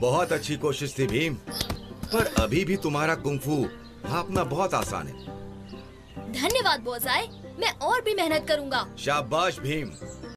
बहुत अच्छी कोशिश थी भीम, पर अभी भी तुम्हारा कुंफू भापना बहुत आसान है। धन्यवाद बोसाई, मैं और भी मेहनत करूंगा। शाबाश भीम।